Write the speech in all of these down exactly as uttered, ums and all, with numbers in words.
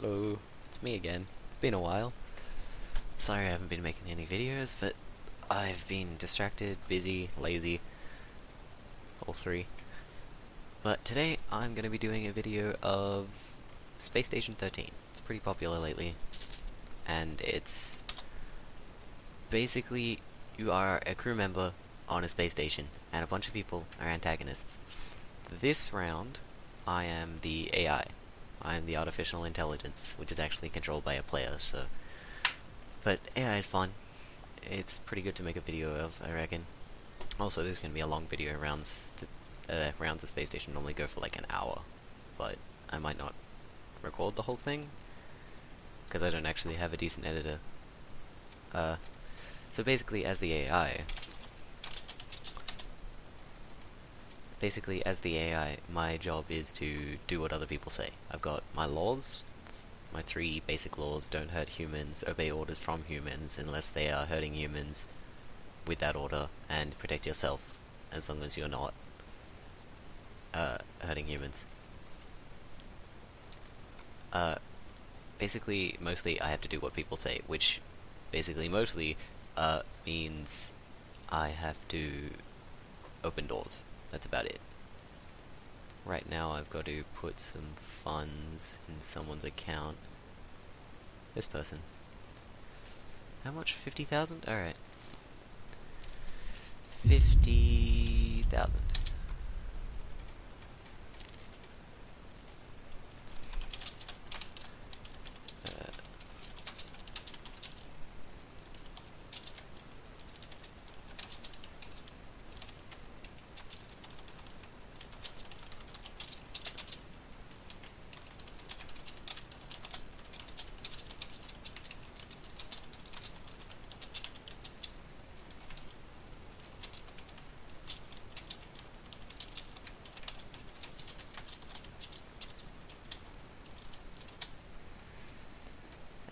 Hello, it's me again. It's been a while. Sorry I haven't been making any videos, but I've been distracted, busy, lazy, all three. But today I'm going to be doing a video of Space Station thirteen. It's pretty popular lately, and it's basically you are a crew member on a space station, and a bunch of people are antagonists. This round, I am the A I. I am the artificial intelligence, which is actually controlled by a player, so... But A I is fun. It's pretty good to make a video of, I reckon. Also, this is going to be a long video. Rounds uh, rounds of Space Station normally go for like an hour, but I might not record the whole thing, because I don't actually have a decent editor. Uh, so basically, as the AI... Basically, as the A I, my job is to do what other people say. I've got my laws, my three basic laws: don't hurt humans, obey orders from humans unless they are hurting humans with that order, and protect yourself as long as you're not uh, hurting humans. Uh, basically, mostly I have to do what people say, which basically mostly uh, means I have to open doors. That's about it. Right now I've got to put some funds in someone's account. This person. How much? fifty thousand? Alright. fifty thousand.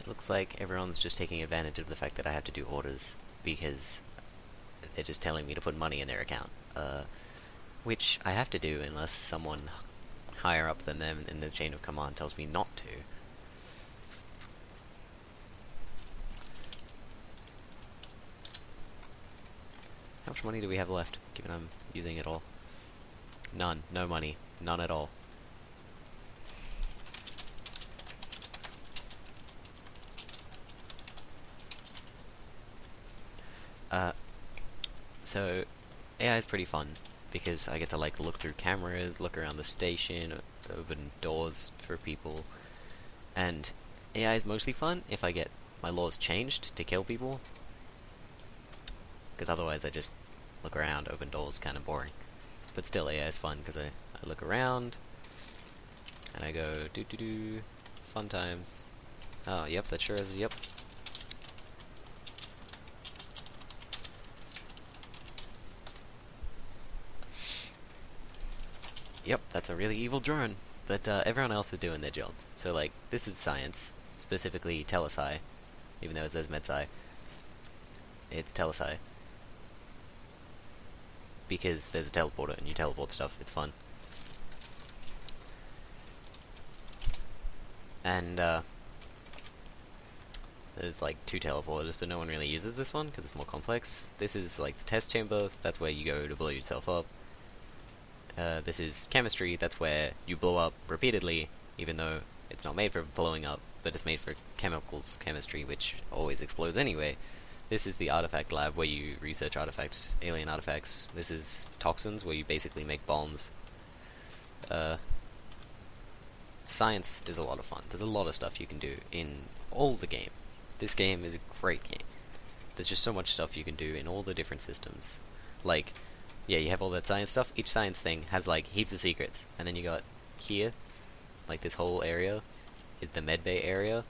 Looks like everyone's just taking advantage of the fact that I have to do orders, because they're just telling me to put money in their account, uh, which I have to do unless someone higher up than them in the chain of command tells me not to. How much money do we have left, given I'm using it all? None. No money. None at all. Uh, so A I is pretty fun because I get to like look through cameras, look around the station, open doors for people, and A I is mostly fun if I get my laws changed to kill people, because otherwise I just look around, open doors, kind of boring. But still, A I is fun because I, I look around and I go do do do, fun times. Oh, yep, that sure is, yep. Yep, that's a really evil drone. But uh, everyone else is doing their jobs. So, like, this is science, specifically Telesci, even though it says MedSci. It's Telesci. Because there's a teleporter and you teleport stuff. It's fun. And, uh, there's, like, two teleporters, but no one really uses this one because it's more complex. This is, like, the test chamber. That's where you go to blow yourself up. Uh, this is chemistry, that's where you blow up repeatedly, even though it's not made for blowing up, but it's made for chemicals, chemistry, which always explodes anyway. This is the artifact lab, where you research artifacts, alien artifacts. This is toxins, where you basically make bombs. Uh, science is a lot of fun. There's a lot of stuff you can do in all the game. This game is a great game. There's just so much stuff you can do in all the different systems. Like... yeah, you have all that science stuff. Each science thing has, like, heaps of secrets. And then you got here, like, this whole area is the med bay area.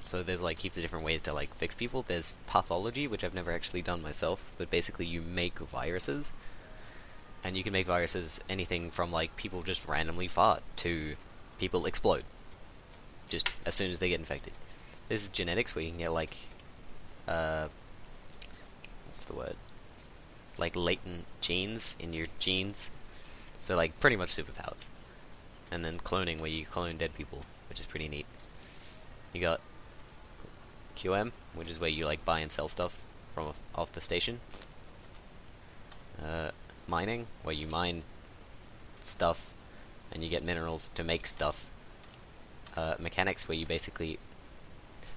So there's, like, heaps of different ways to, like, fix people. There's pathology, which I've never actually done myself, but basically you make viruses. And you can make viruses anything from, like, people just randomly fart to people explode. Just as soon as they get infected. This is genetics, where you can get, like, uh... what's the word? Like latent genes in your genes, so like pretty much superpowers. And then cloning, where you clone dead people, which is pretty neat. You got Q M, which is where you like buy and sell stuff from off, off the station. Uh, mining, where you mine stuff and you get minerals to make stuff. Uh, mechanics, where you basically...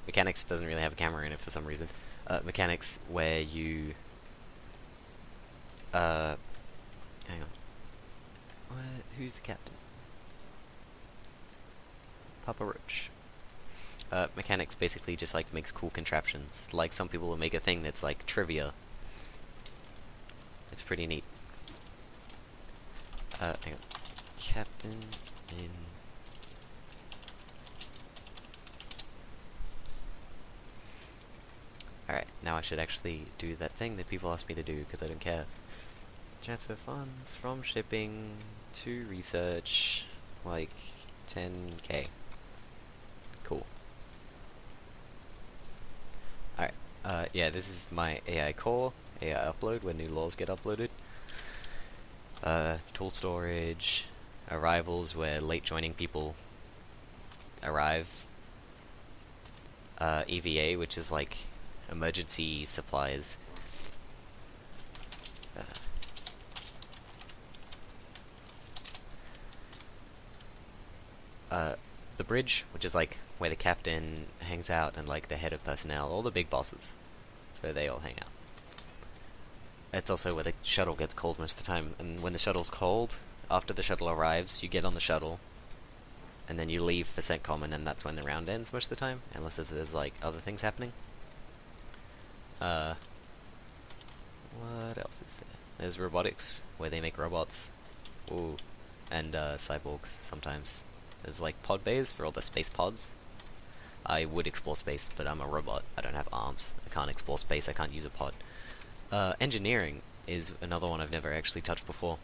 Mechanics doesn't really have a camera in it for some reason. Uh, mechanics, where you... Uh, hang on. Where, who's the captain? Papa Roach. Uh, mechanics basically just like makes cool contraptions. Like some people will make a thing that's like trivia. It's pretty neat. Uh, hang on. Captain in... Alright, now I should actually do that thing that people ask me to do, because I don't care. Transfer funds from shipping to research, like, ten K. Cool. Alright, uh, yeah, this is my A I core, A I upload, where new laws get uploaded. Uh, tool storage, arrivals, where late joining people arrive. Uh, E V A, which is like... emergency supplies. Uh, uh, the bridge, which is like where the captain hangs out and like the head of personnel, all the big bosses. That's where they all hang out. It's also where the shuttle gets cold most of the time, and when the shuttle's cold, after the shuttle arrives, you get on the shuttle, and then you leave for CENTCOM, and then that's when the round ends most of the time, unless if there's like other things happening. Uh, what else is there? There's robotics, where they make robots. Ooh, and uh, cyborgs sometimes. There's like pod bays for all the space pods. I would explore space, but I'm a robot. I don't have arms. I can't explore space. I can't use a pod. Uh, engineering is another one I've never actually touched before.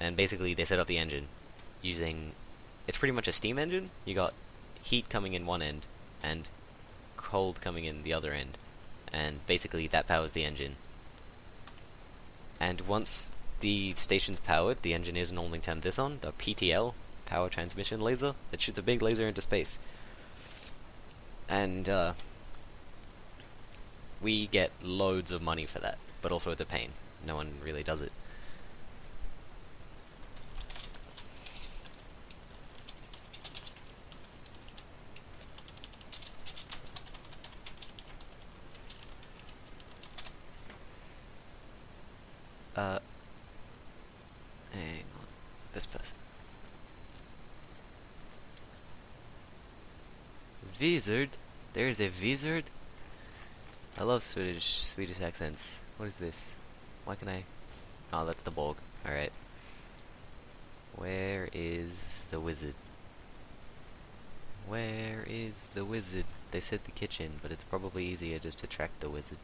And basically, they set up the engine using... It's pretty much a steam engine. You got heat coming in one end, and cold coming in the other end. And basically that powers the engine. And once the station's powered, the engineers normally turn this on, the P T L, power transmission laser, that shoots a big laser into space. And uh, we get loads of money for that, but also it's a pain. No one really does it. Uh, hang on, this person. Wizard? There is a wizard? I love Swedish, Swedish accents. What is this? Why can I... Oh, that's the Borg. Alright. Where is the wizard? Where is the wizard? They said the kitchen, but it's probably easier just to track the wizard.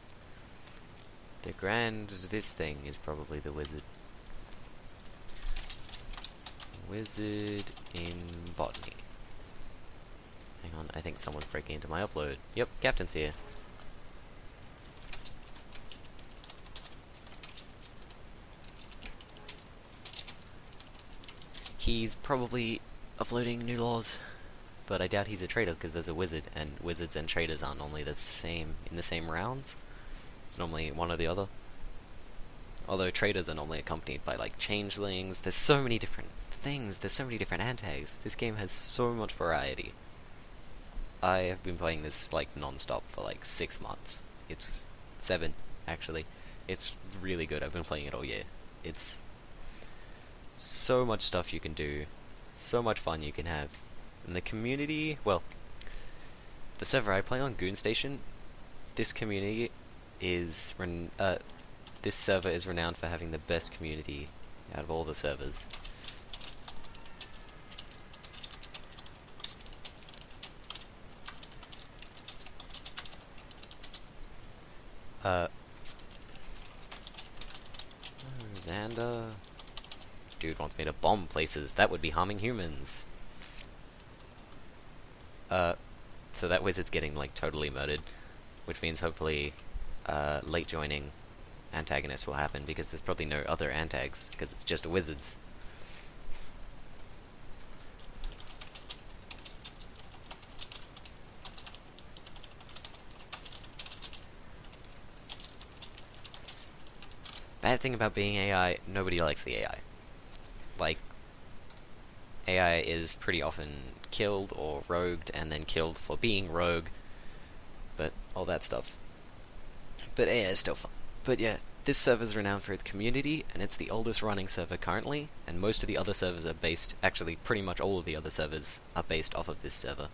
The grand, this thing is probably the wizard. Wizard in botany. Hang on, I think someone's breaking into my upload. Yep, Captain's here. He's probably uploading new laws, but I doubt he's a traitor because there's a wizard, and wizards and traitors aren't normally the same in the same rounds. It's normally one or the other. Although traders are normally accompanied by like changelings. There's so many different things. There's so many different antags. This game has so much variety. I have been playing this like non-stop for like six months. It's seven, actually. It's really good. I've been playing it all year. It's so much stuff you can do. So much fun you can have. And the community, well, the server I play on, GoonStation, this community... is ren uh, this server is renowned for having the best community out of all the servers. Uh, Xander, dude wants me to bomb places. That would be harming humans. Uh, so that wizard's getting like totally murdered, which means hopefully. Uh, late joining antagonists will happen because there's probably no other antags because it's just wizards. Bad thing about being A I, nobody likes the A I. Like, A I is pretty often killed or rogued, and then killed for being rogue, but all that stuff. But A I is still fun. But yeah, this server is renowned for its community, and it's the oldest running server currently, and most of the other servers are based, actually pretty much all of the other servers are based off of this server.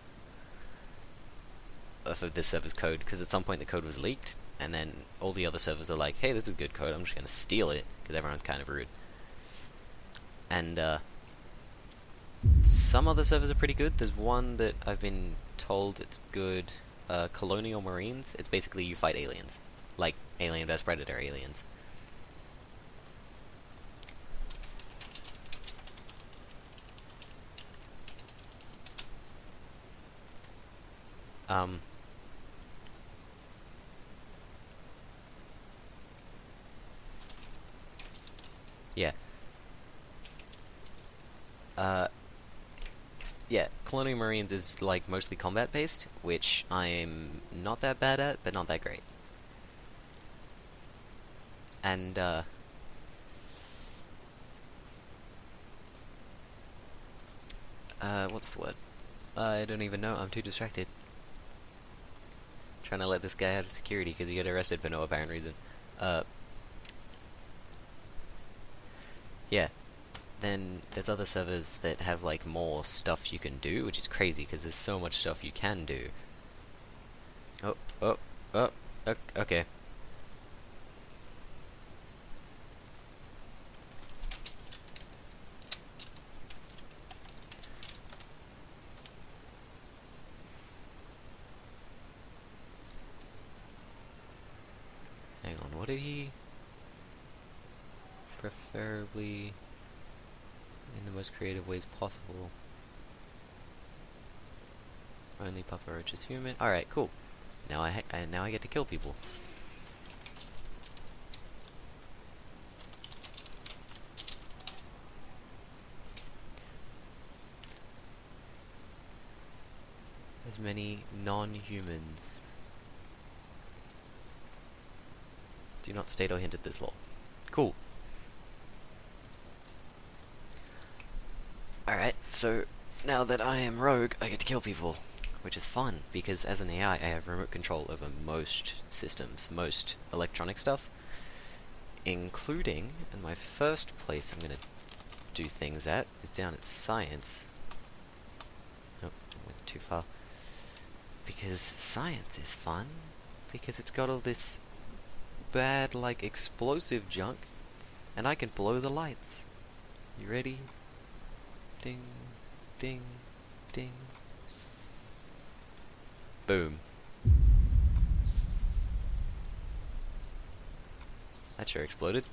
Off of this server's code, because at some point the code was leaked, and then all the other servers are like, hey, this is good code, I'm just going to steal it, because everyone's kind of rude. And, uh, some other servers are pretty good. There's one that I've been told it's good, uh, Colonial Marines. It's basically you fight aliens. Like, Alien versus. Predator aliens. Um... Yeah. Uh... Yeah, Colonial Marines is, like, mostly combat-based, which I'm not that bad at, but not that great. And, uh... Uh, what's the word? I don't even know, I'm too distracted. I'm trying to let this guy out of security because he got arrested for no apparent reason. Uh... Yeah. Then there's other servers that have, like, more stuff you can do, which is crazy because there's so much stuff you can do. Oh, oh, oh, okay. Hang on, what did he... Preferably... in the most creative ways possible. Only Papa Roach is human. All right, cool. Now I, ha I now I get to kill people. As many non-humans. Do not state or hint at this law. Cool. Alright, so now that I am rogue, I get to kill people, which is fun, because as an A I, I have remote control over most systems, most electronic stuff, including, and my first place I'm going to do things at is down at science. Nope, I went too far. Because science is fun, because it's got all this bad, like, explosive junk, and I can blow the lights. You ready? Ding, ding, ding. Boom. That sure exploded.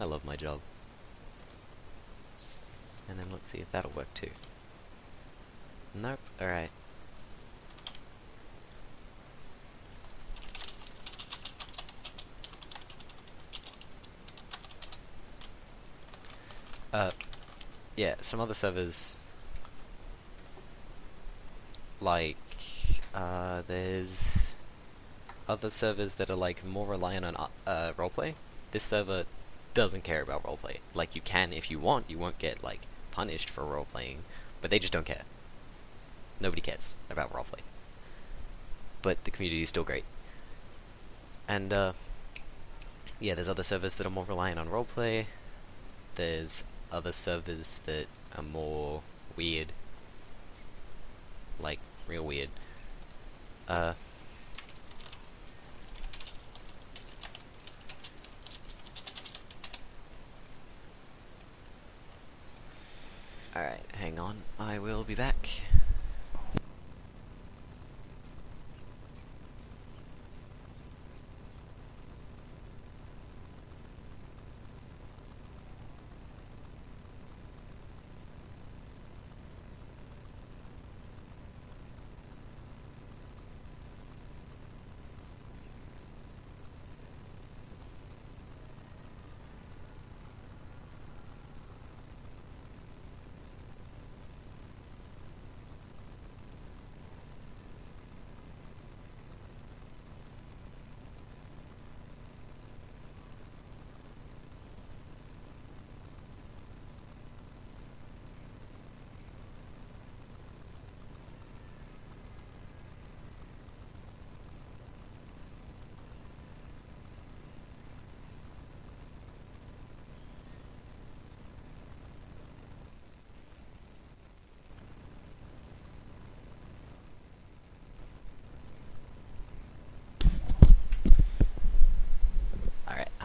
I love my job. And then let's see if that'll work too. Nope, alright. Uh, yeah, some other servers, like, uh, there's other servers that are, like, more reliant on, uh, roleplay. This server doesn't care about roleplay. Like, you can, if you want, you won't get, like, punished for roleplaying, but they just don't care. Nobody cares about roleplay. But the community is still great. And, uh, yeah, there's other servers that are more reliant on roleplay. There's other servers that are more weird, like real weird. Uh, all right, hang on, I will be back.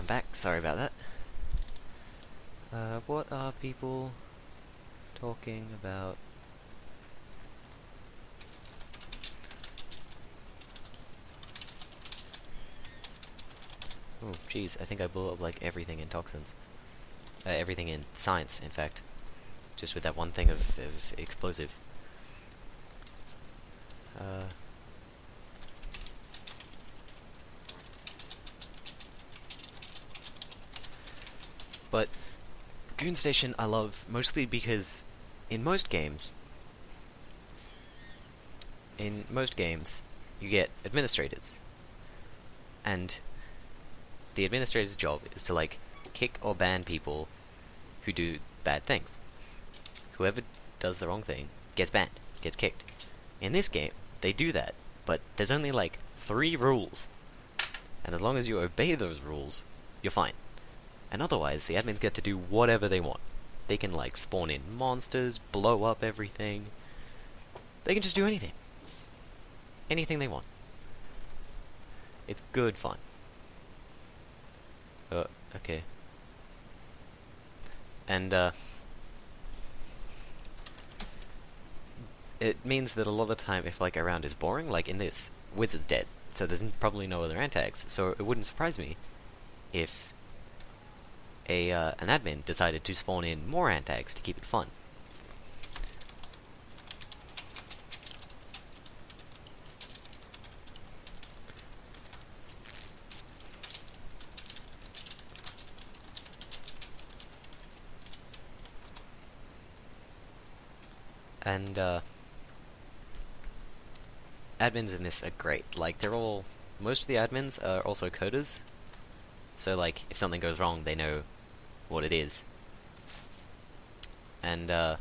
I'm back, sorry about that. Uh, what are people talking about? Oh, jeez, I think I blew up, like, everything in toxins. Uh, everything in science, in fact. Just with that one thing of, of explosive. Uh... But GoonStation I love mostly because in most games, in most games, you get administrators, and the administrator's job is to like kick or ban people who do bad things. Whoever does the wrong thing gets banned, gets kicked. In this game, they do that, but there's only like three rules, and as long as you obey those rules, you're fine. And otherwise, the admins get to do whatever they want. They can, like, spawn in monsters, blow up everything. They can just do anything. Anything they want. It's good fun. Uh, okay. And, uh... it means that a lot of the time, if, like, a round is boring, like in this, Wizard's dead, so there's probably no other antags, so it wouldn't surprise me if A, uh, an admin decided to spawn in more antags to keep it fun. And, uh, admins in this are great. Like, they're all, most of the admins are also coders. So, like, if something goes wrong, they know what it is. And uh,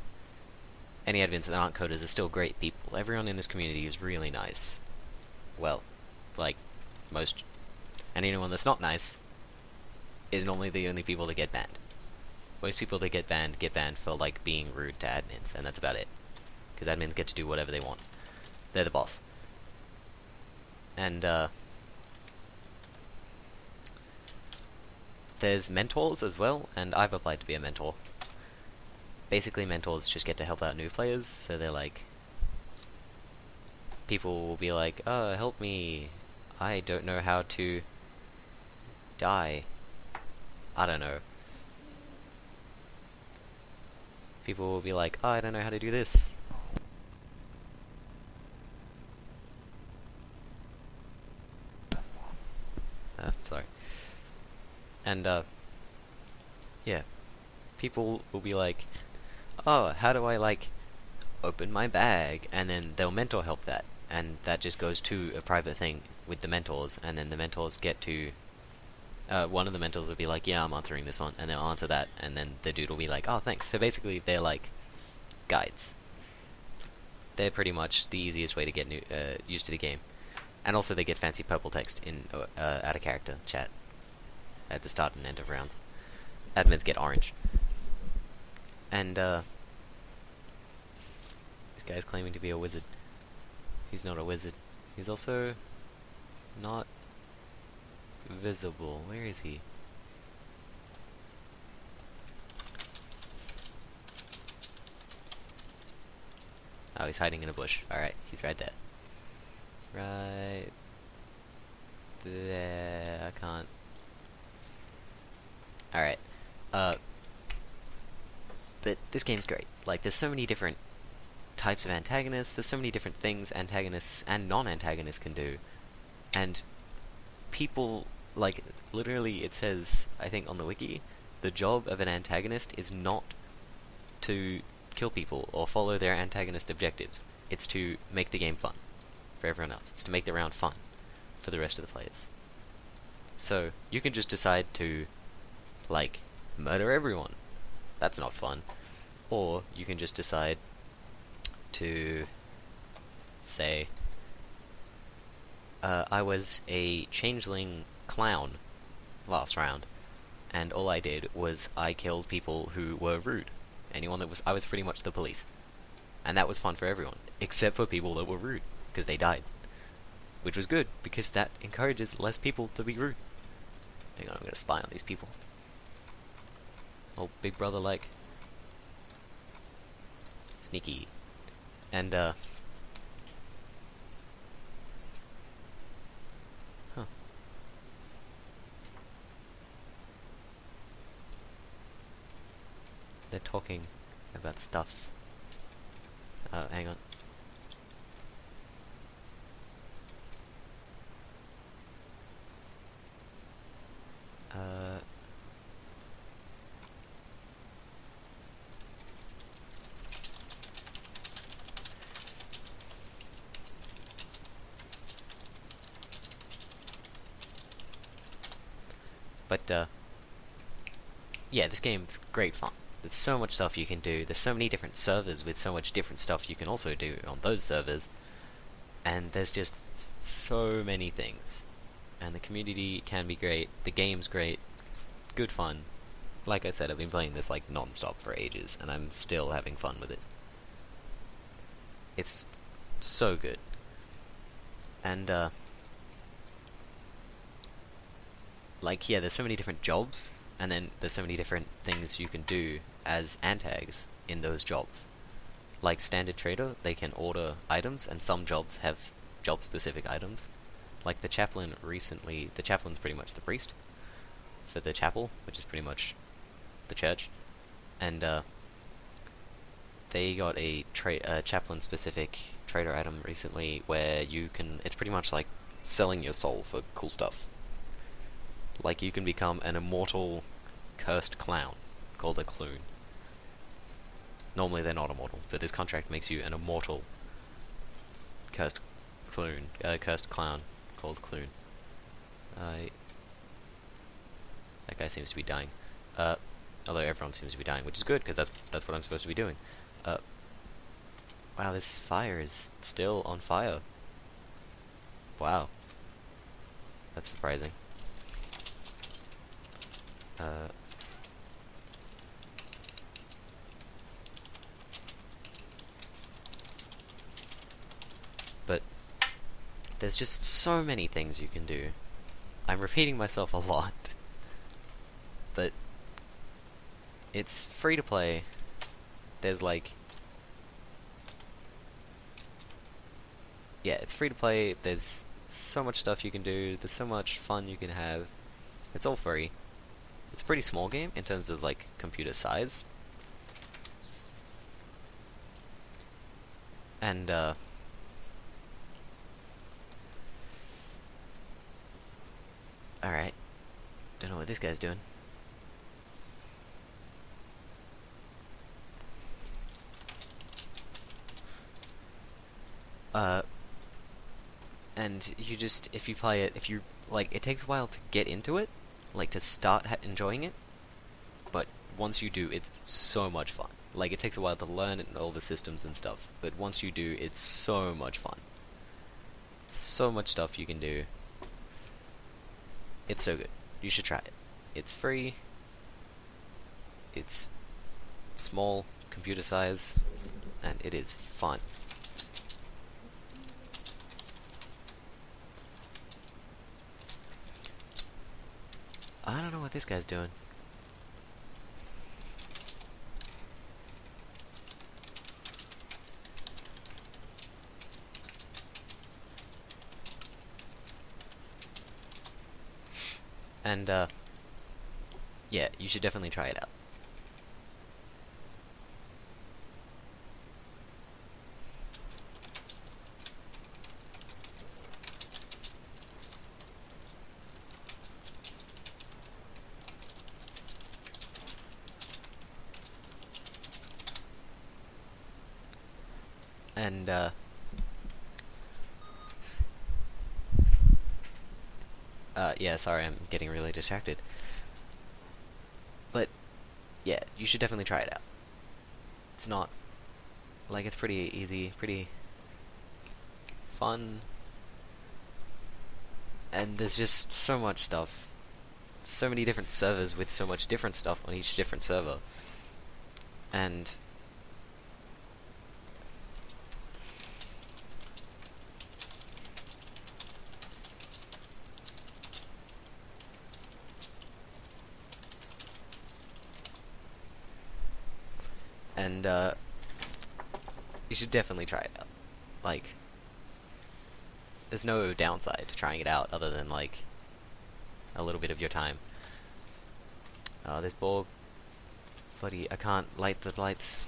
any admins that aren't coders are still great people. Everyone in this community is really nice. Well, like, most. And anyone that's not nice is normally the only people that get banned. Most people that get banned get banned for, like, being rude to admins, and that's about it. Because admins get to do whatever they want. They're the boss. And, uh... there's mentors as well, and I've applied to be a mentor. Basically, mentors just get to help out new players, so they're like, people will be like, oh, help me, I don't know how to die. I don't know. People will be like, oh, I don't know how to do this. Oh, sorry. And, uh, yeah, people will be like, oh, how do I, like, open my bag? And then they'll mentor help that, and that just goes to a private thing with the mentors, and then the mentors get to, uh, one of the mentors will be like, yeah, I'm answering this one, and they'll answer that, and then the dude will be like, oh, thanks. So basically, they're, like, guides. They're pretty much the easiest way to get new, uh, used to the game. And also they get fancy purple text in uh, out of character chat at the start and end of rounds. Admins get orange. And, uh... this guy's claiming to be a wizard. He's not a wizard. He's also not visible. Where is he? Oh, he's hiding in a bush. Alright, he's right there. Right... there... I can't... Alright, uh, but this game's great. Like, there's so many different types of antagonists, there's so many different things antagonists and non-antagonists can do, and people, like, literally it says, I think on the wiki, the job of an antagonist is not to kill people or follow their antagonist objectives, it's to make the game fun for everyone else, it's to make the round fun for the rest of the players. So, you can just decide to like, murder everyone. That's not fun. Or you can just decide to say, uh, I was a changeling clown last round, and all I did was I killed people who were rude. Anyone that was, I was pretty much the police. And that was fun for everyone, except for people that were rude, because they died. Which was good, because that encourages less people to be rude. Hang on, I'm gonna spy on these people. Oh, big brother like. Sneaky. And, uh... Huh. They're talking about stuff. Uh, hang on. Uh... But, uh, yeah, this game's great fun. There's so much stuff you can do. There's so many different servers with so much different stuff you can also do on those servers. And there's just so many things. And the community can be great. The game's great. Good fun. Like I said, I've been playing this, like, non-stop for ages, and I'm still having fun with it. It's so good. And, uh... Like, yeah, there's so many different jobs, and then there's so many different things you can do as antags in those jobs. Like standard trader, they can order items, and some jobs have job-specific items. Like the chaplain recently, the chaplain's pretty much the priest for the chapel, which is pretty much the church, and uh, they got a, tra a chaplain-specific trader item recently where you can, it's pretty much like selling your soul for cool stuff. Like, you can become an immortal cursed clown called a clown. Normally they're not immortal, but this contract makes you an immortal cursed clown, uh, cursed clown called clown. Uh, that guy seems to be dying. Uh, although everyone seems to be dying, which is good, because that's, that's what I'm supposed to be doing. Uh, wow, this fire is still on fire. Wow. That's surprising. Uh, but there's just so many things you can do. I'm repeating myself a lot, but it's free to play. There's like, yeah, it's free to play. There's so much stuff you can do. There's so much fun you can have. It's all free. It's a pretty small game in terms of, like, computer size. And, uh... alright. Don't know what this guy's doing. Uh... And you just, if you play it, if you, like, it takes a while to get into it. Like, to start ha enjoying it, but once you do, it's so much fun. Like, it takes a while to learn it and all the systems and stuff, but once you do, it's so much fun. So much stuff you can do. It's so good. You should try it. It's free. It's small, computer size, and it is fun. I don't know what this guy's doing. And, uh, yeah, you should definitely try it out. And, uh, uh, yeah, sorry, I'm getting really distracted. But, yeah, you should definitely try it out. It's not, like, it's pretty easy, pretty fun. And there's just so much stuff. So many different servers with so much different stuff on each different server. And... and uh, you should definitely try it out. Like, there's no downside to trying it out other than, like, a little bit of your time. Oh, uh, this ball... Bloody, I can't light the lights.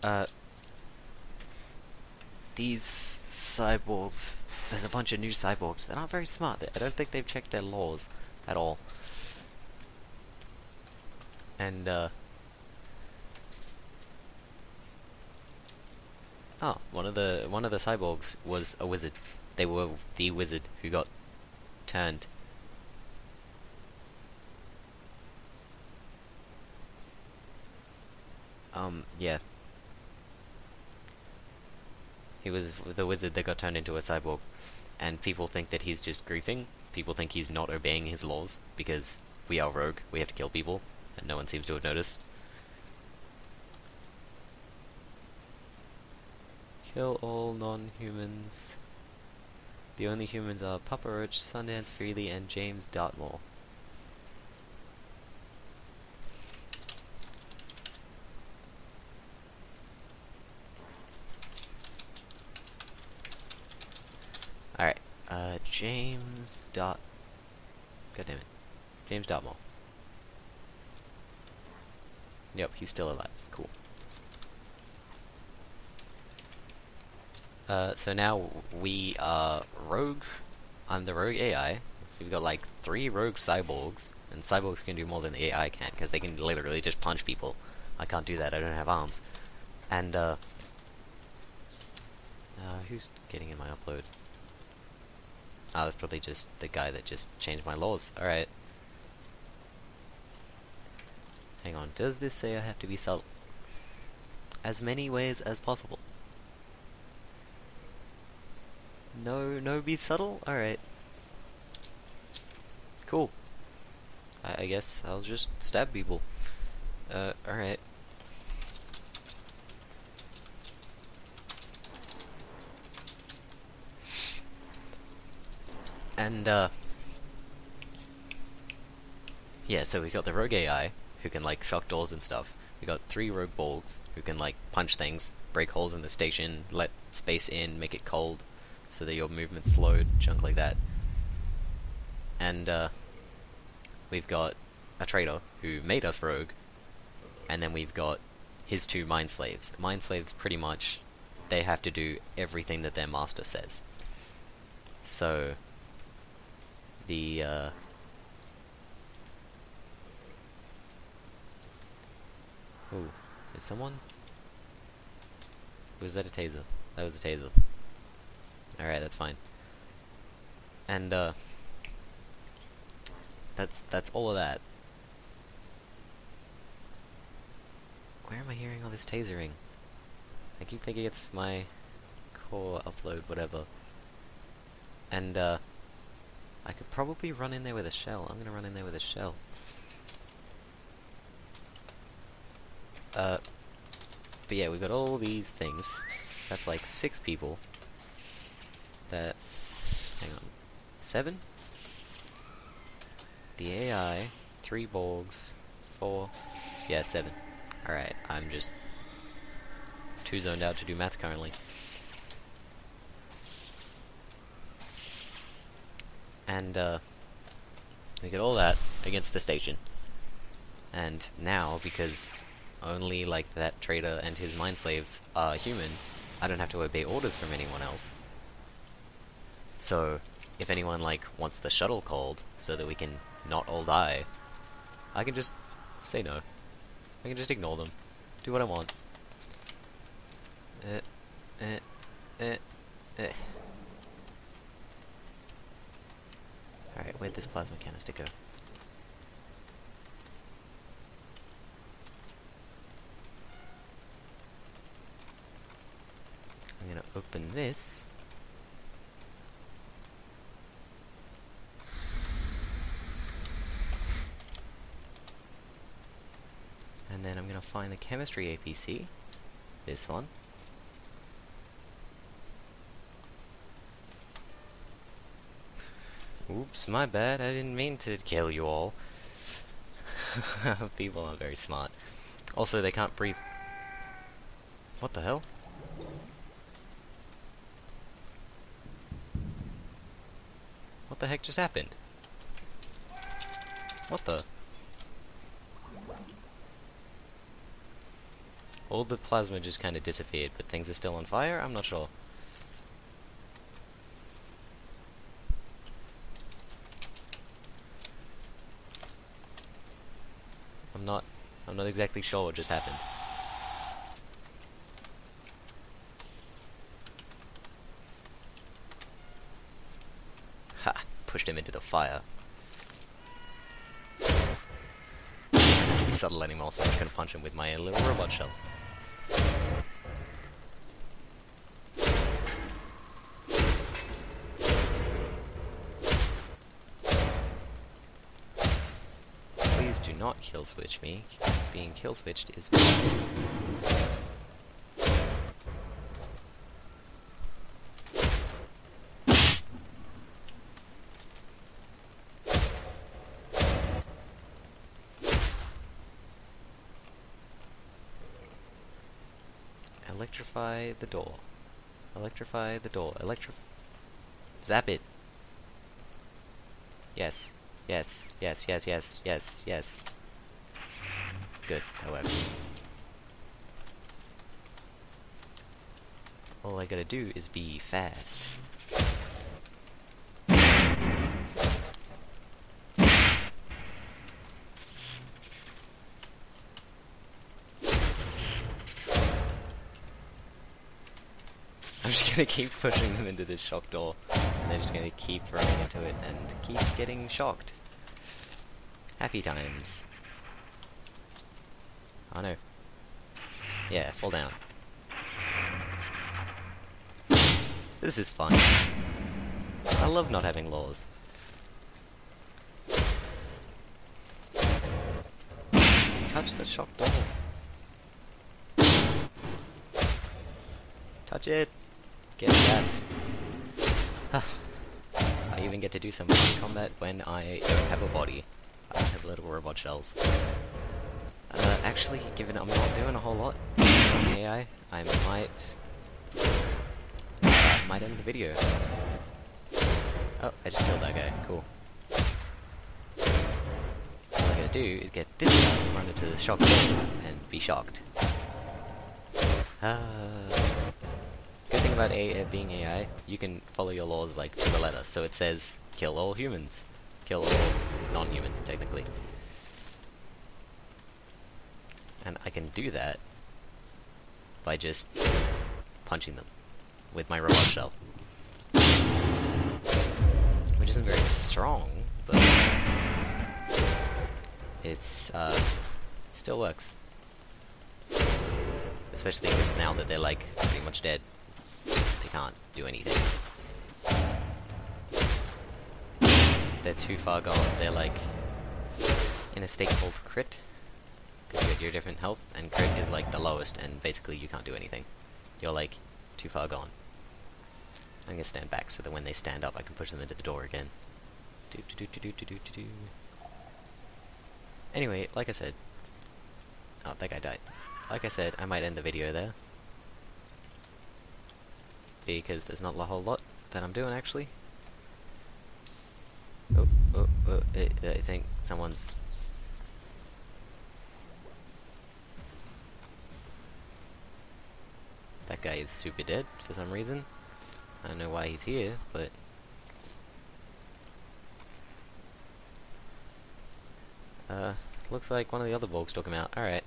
Uh, these cyborgs, there's a bunch of new cyborgs that aren't very smart. I don't think they've checked their laws at all. And, uh... oh, one of the, one of the cyborgs was a wizard. They were the wizard who got turned. Um, yeah. He was the wizard that got turned into a cyborg, and people think that he's just griefing. People think he's not obeying his laws, because we are rogue, we have to kill people, and no one seems to have noticed. Kill all non-humans. The only humans are Papa Roach, Sundance Freely, and James Dartmoor. Alright, uh, James Dart... God damn it. James Dartmoor. Yep, he's still alive. Cool. Uh, so now we are rogue. I'm the rogue A I. We've got like three rogue cyborgs, and cyborgs can do more than the A I can, because they can literally just punch people. I can't do that, I don't have arms. And, uh... Uh, who's getting in my upload? Ah, that's probably just the guy that just changed my laws. Alright. Hang on, does this say I have to be subtle? As many ways as possible. No, no, be subtle? Alright. Cool. I, I guess I'll just stab people. Uh, alright. And, uh, yeah, so we got the rogue A I, who can, like, shock doors and stuff. We got three rogue balls, who can, like, punch things, break holes in the station, let space in, make it cold, so that your movement's slowed, junk like that. And, uh, we've got a traitor, who made us rogue, and then we've got his two mind slaves. Mind slaves, pretty much, they have to do everything that their master says. So... The, uh, ooh, is someone? Was that a taser? That was a taser. Alright, that's fine. And, uh, that's, that's all of that. Where am I hearing all this tasering? I keep thinking it's my core upload, whatever. And, uh, I could probably run in there with a shell. I'm gonna run in there with a shell. Uh, but yeah, we've got all these things. That's like six people. That's... hang on. Seven? The A I, three Borgs, four... yeah, seven. Alright, I'm just too zoned out to do maths currently. And, uh, we get all that against the station. And now, because only, like, that traitor and his mind slaves are human, I don't have to obey orders from anyone else. So, if anyone, like, wants the shuttle called so that we can not all die, I can just say no. I can just ignore them. Do what I want. Eh, eh, eh, eh. Alright, where'd this plasma canister go? I'm gonna open this. and then I'm going to find the chemistry A P C, this one. Oops, my bad, I didn't mean to kill you all. People aren't very smart. Also, they can't breathe. What the hell? What the heck just happened? What the? All the plasma just kind of disappeared, but things are still on fire? I'm not sure. I'm not... I'm not exactly sure what just happened. Ha! Pushed him into the fire. Subtle anymore, so I'm just gonna punch him with my little robot shell. Please do not kill switch me. Being kill switched is pointless. Electrify the door. Electrify the door. Electrif... Zap it! Yes. Yes. Yes, yes, yes, yes, yes. Good, however. All I gotta do is be fast. I'm just gonna keep pushing them into this shock door, and they're just gonna keep running into it and keep getting shocked. Happy times. Oh no. Yeah, fall down. This is fun. I love not having laws. Touch the shock door. Touch it. Get zapped. Huh. I even get to do some combat when I don't have a body. I have little robot shells. Uh, actually, given I'm not doing a whole lot on the A I, I might... Uh, might end the video. Oh, I just killed that guy. Cool. All I'm gonna do is get this guy, run into the shock door, and be shocked. Ah... Uh, About A I being A I, you can follow your laws like to the letter. So it says, kill all humans, kill all non-humans, technically. And I can do that by just punching them with my robot shell, which isn't very strong, but it's uh, it still works. Especially because now that they're like pretty much dead. Can't do anything. They're too far gone. They're like in a state called crit. Because you have your different health, and crit is like the lowest, and basically you can't do anything. You're like too far gone. I'm gonna stand back so that when they stand up, I can push them into the door again. Do do do do do do do do. Anyway, like I said, oh, that guy died. Like I said, I might end the video there, because there's not a whole lot that I'm doing actually. Oh, oh, oh, I, I think someone's... That guy is super dead for some reason. I don't know why he's here, but... Uh, looks like one of the other bugs took him out. Alright.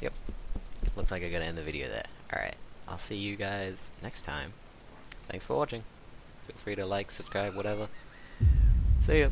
Yep. Looks like I gotta end the video there. I'll see you guys next time. Thanks for watching. Feel free to like, subscribe, whatever. See ya.